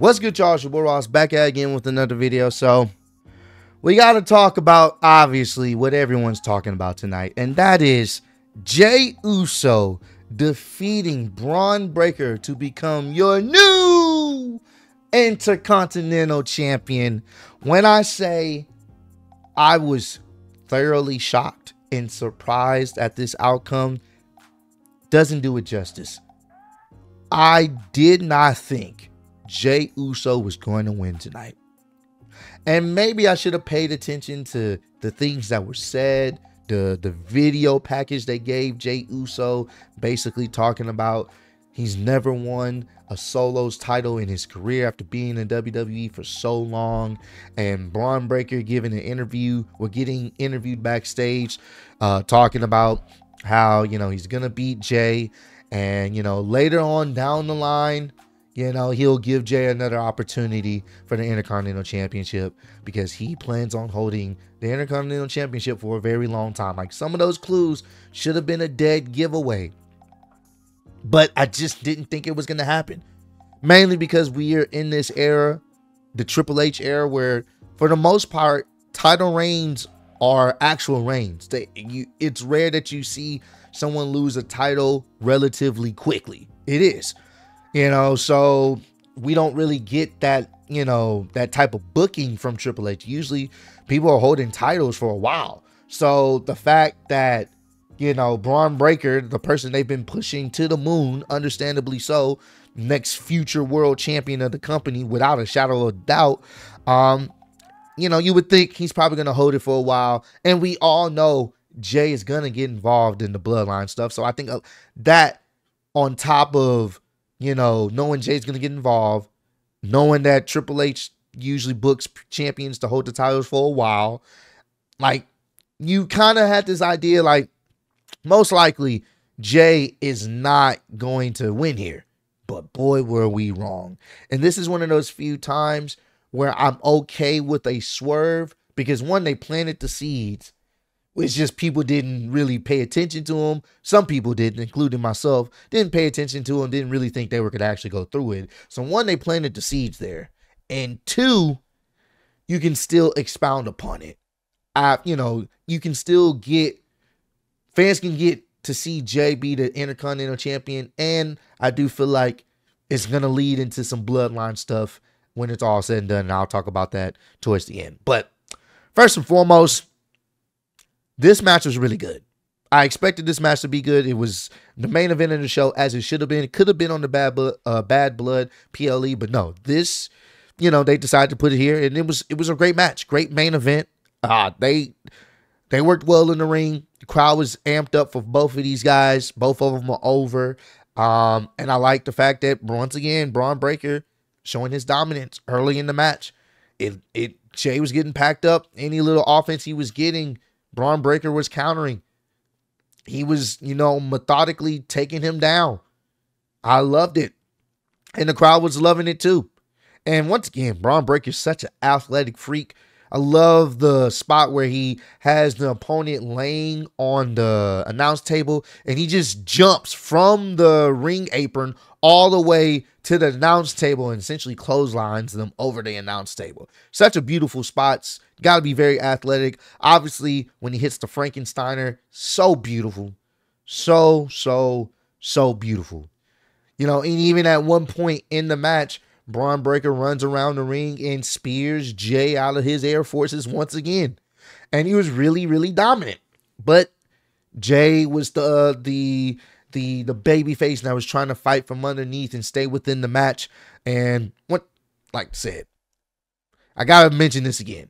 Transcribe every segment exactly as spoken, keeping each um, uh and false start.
What's good, y'all? It's your boy Ross back at again with another video. So we got to talk about, obviously, what everyone's talking about tonight, and that is Jey Uso defeating Bron Breakker to become your new Intercontinental Champion. When I say I was thoroughly shocked and surprised at this outcome, doesn't do it justice. I did not think Jey Uso was going to win tonight. And maybe I should have paid attention to the things that were said, the, the video package they gave Jey Uso, basically talking about he's never won a solo's title in his career after being in W W E for so long. And Bron Breakker giving an interview, or getting interviewed backstage, uh, talking about how, you know, he's going to beat Jey. And, you know, later on down the line, you know, he'll give Jey another opportunity for the Intercontinental Championship, because he plans on holding the Intercontinental Championship for a very long time. Like, some of those clues should have been a dead giveaway, but I just didn't think it was going to happen. Mainly because we are in this era, the Triple H era, where for the most part, title reigns are actual reigns. They, you, it's rare that you see someone lose a title relatively quickly. It is, you know, so we don't really get that, you know, that type of booking from Triple H. Usually people are holding titles for a while. So the fact that, you know, Bron Breakker, the person they've been pushing to the moon, understandably so, next future world champion of the company without a shadow of doubt, um, you know, you would think he's probably going to hold it for a while. And we all know Jey is going to get involved in the bloodline stuff. So I think that, on top of, you know, knowing Jey's going to get involved, knowing that Triple H usually books champions to hold the titles for a while, like, you kind of had this idea, like, most likely Jey is not going to win here. But boy, were we wrong. And this is one of those few times where I'm okay with a swerve, because one, they planted the seeds. It's just people didn't really pay attention to them. Some people didn't, including myself, didn't pay attention to them, didn't really think they were going to actually go through it. So one, they planted the seeds there. And two, you can still expound upon it. I, you know, you can still get, fans can get to see Jey be the Intercontinental Champion. And I do feel like it's going to lead into some bloodline stuff when it's all said and done, and I'll talk about that towards the end. But first and foremost, this match was really good. I expected this match to be good. It was the main event of the show, as it should have been. It could have been on the Bad, uh, Bad Blood P L E, but no, this, you know, they decided to put it here, and it was it was a great match, great main event. Uh, they they worked well in the ring. The crowd was amped up for both of these guys. Both of them were over, um, and I like the fact that once again, Bron Breakker showing his dominance early in the match. It, it, Jey was getting packed up. Any little offense he was getting, Bron Breakker was countering. He was, you know, methodically taking him down. I loved it. And the crowd was loving it too. And once again, Bron Breakker is such an athletic freak. I love the spot where he has the opponent laying on the announce table, and he just jumps from the ring apron all the way to the announce table and essentially clotheslines them over the announce table. Such a beautiful spot. Got to be very athletic. Obviously, when he hits the Frankensteiner, so beautiful. So, so, so beautiful. You know, and even at one point in the match, Bron Breakker runs around the ring and spears Jey out of his Air Forces once again. And he was really, really dominant. But Jey was the uh, the the the baby face and I was trying to fight from underneath and stay within the match. And what, like I said, I gotta mention this again.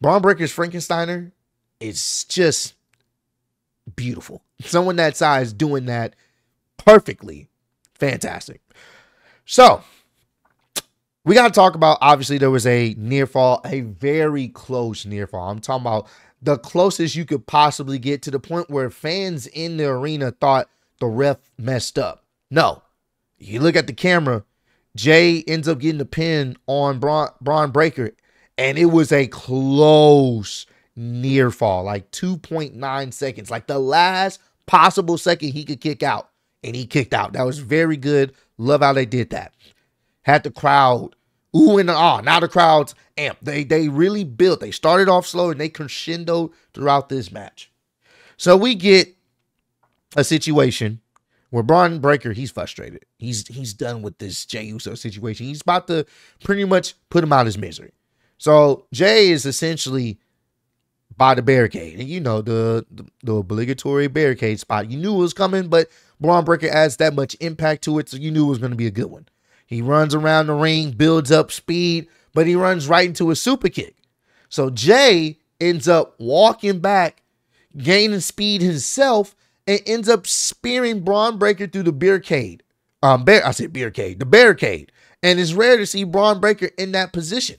Bron Breakker's Frankensteiner is just beautiful. Someone that size doing that perfectly. Fantastic. So we got to talk about, obviously, there was a near fall, a very close near fall. I'm talking about the closest you could possibly get, to the point where fans in the arena thought the ref messed up. No. You look at the camera, Jey ends up getting the pin on Bron, Bron Breakker, and it was a close near fall, like two point nine seconds, like the last possible second he could kick out, and he kicked out. That was very good. Love how they did that. had the crowd ooh and ah. Now the crowd's amped. They, they really built. They started off slow and they crescendoed throughout this match. So we get a situation where Bron Breakker, he's frustrated. He's he's done with this Jey Uso situation. He's about to pretty much put him out of his misery. So Jey is essentially by the barricade. And you know, the, the, the obligatory barricade spot. You knew it was coming, but Bron Breakker adds that much impact to it, so you knew it was going to be a good one. He runs around the ring, builds up speed, but he runs right into a super kick. So Jey ends up walking back, gaining speed himself, and ends up spearing Bron Breakker through the barricade. Um, bar I said barricade, the barricade. And it's rare to see Bron Breakker in that position.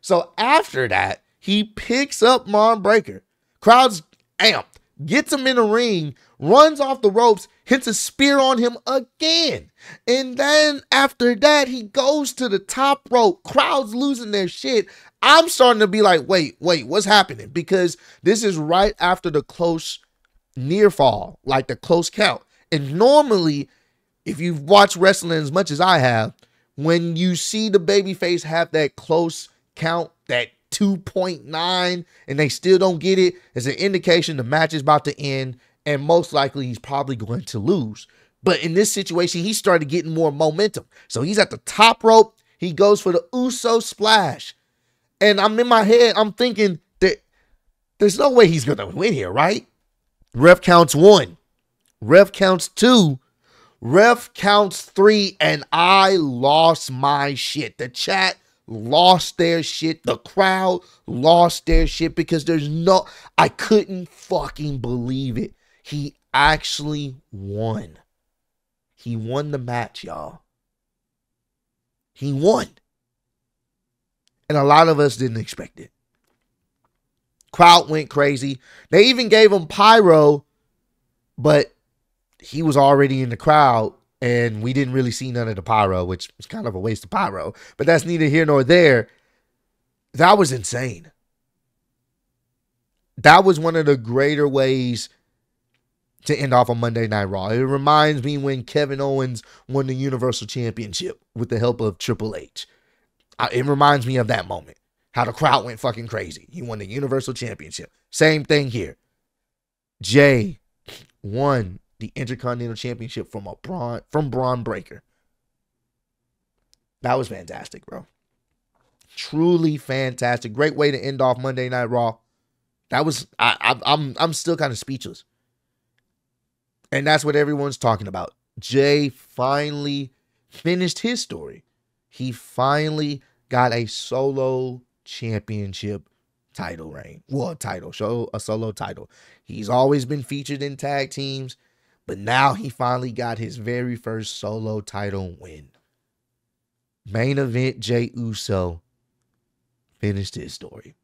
So after that, he picks up Bron Breakker. Crowd's amped. Gets him in the ring, runs off the ropes, hits a spear on him again. And then after that, he goes to the top rope. Crowd's losing their shit. I'm starting to be like, wait, wait, what's happening? Because this is right after the close near fall, like the close count. And normally, if you've watched wrestling as much as I have, when you see the babyface have that close count, that two point nine, and they still don't get it, as an indication the match is about to end, and most likely he's probably going to lose. But in this situation, he started getting more momentum. So he's at the top rope. He goes for the Uso splash. And I'm in my head, I'm thinking that there's no way he's going to win here, right? Ref counts one. Ref counts two. Ref counts three. And I lost my shit. The chat lost their shit. The crowd lost their shit because there's no, I couldn't fucking believe it. He actually won. He won the match, y'all. He won. And a lot of us didn't expect it. Crowd went crazy. They even gave him pyro, but he was already in the crowd. And we didn't really see none of the pyro, which was kind of a waste of pyro. But that's neither here nor there. That was insane. That was one of the greater ways to end off a Monday Night Raw. It reminds me when Kevin Owens won the Universal Championship with the help of Triple H. It reminds me of that moment. How the crowd went fucking crazy. He won the Universal Championship. Same thing here. Jey won the Intercontinental Championship from a Bron from Bron Breakker. That was fantastic, bro. Truly fantastic. Great way to end off Monday Night Raw. That was I, I I'm I'm still kind of speechless. And that's what everyone's talking about. Jey finally finished his story. He finally got a solo championship title reign. Well, a title show, a solo title. He's always been featured in tag teams. But now he finally got his very first solo title win. Main event, Jey Uso finished his story.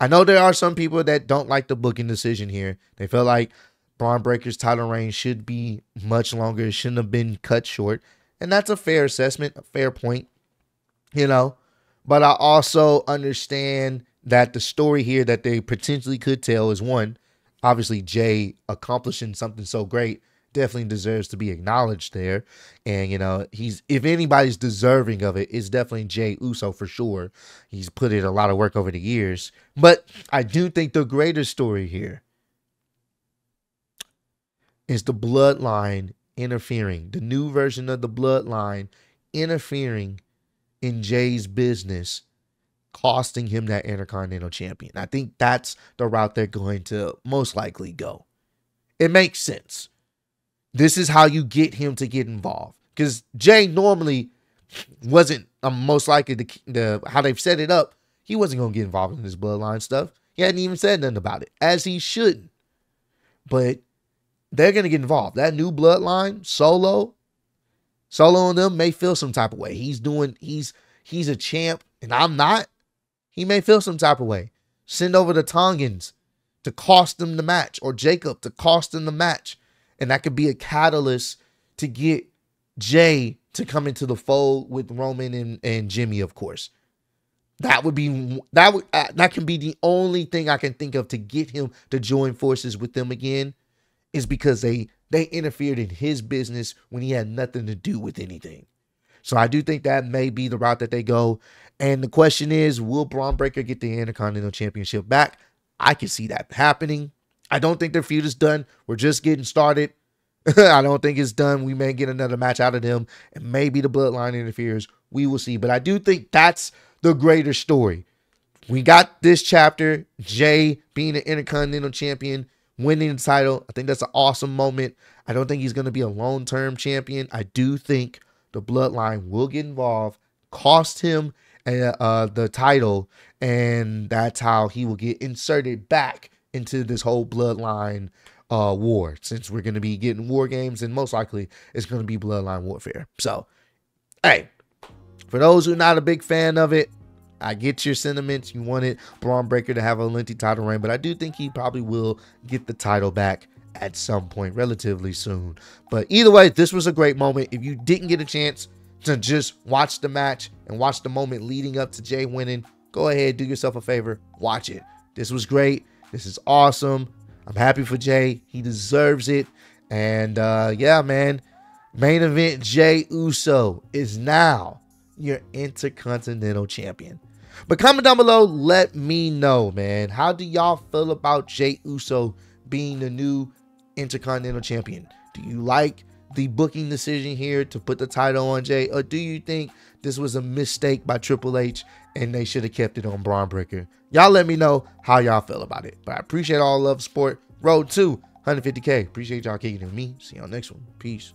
I know there are some people that don't like the booking decision here. They feel like Bron Breakker's title reign should be much longer. It shouldn't have been cut short. And that's a fair assessment, a fair point, you know. But I also understand that the story here that they potentially could tell is one, obviously, Jey accomplishing something so great definitely deserves to be acknowledged there. And, you know, he's, if anybody's deserving of it, it's definitely Jey Uso for sure. He's put in a lot of work over the years. But I do think the greater story here is the Bloodline interfering, the new version of the Bloodline interfering in Jey's business, costing him that Intercontinental Champion. I think that's the route they're going to most likely go. It makes sense. This is how you get him to get involved. Because Jey normally wasn't um, most likely the, the how they've set it up. He wasn't going to get involved in this Bloodline stuff. He hadn't even said nothing about it, as he shouldn't. But they're going to get involved. That new Bloodline, Solo, Solo on them may feel some type of way. He's doing, he's, he's a champ and I'm not. He may feel some type of way. Send over the Tongans to cost them the match, or Jacob to cost them the match. And that could be a catalyst to get Jey to come into the fold with Roman and, and Jimmy, of course. That would be, that would, uh, that can be the only thing I can think of to get him to join forces with them again, is because they, they interfered in his business when he had nothing to do with anything. So I do think that may be the route that they go. And the question is, will Bron Breakker get the Intercontinental Championship back? I can see that happening. I don't think their feud is done. We're just getting started. I don't think it's done. We may get another match out of them, and maybe the Bloodline interferes. We will see. But I do think that's the greater story. We got this chapter, Jey being an Intercontinental Champion, winning the title. I think that's an awesome moment. I don't think he's going to be a long-term champion. I do think the Bloodline will get involved, cost him uh, the title, and that's how he will get inserted back into this whole Bloodline uh, war, since we're going to be getting war games, and most likely it's going to be Bloodline warfare. So, hey, for those who are not a big fan of it, I get your sentiments. You wanted Bron Breakker to have a lengthy title reign, but I do think he probably will get the title back at some point relatively soon. But either way, this was a great moment. If you didn't get a chance to just watch the match and watch the moment leading up to Jey winning, go ahead, do yourself a favor, watch it. This was great. This is awesome. I'm happy for Jey. He deserves it. And uh, yeah, man, main event Jey Uso is now your Intercontinental Champion. But comment down below, let me know, man. How do y'all feel about Jey Uso being the new Intercontinental Champion? Do you like the booking decision here to put the title on Jey? Or do you think this was a mistake by Triple H and they should have kept it on Bron Breakker? Y'all let me know how y'all feel about it. But I appreciate all love, support. Road to one hundred fifty K. Appreciate y'all kicking it with me. See y'all next one. Peace.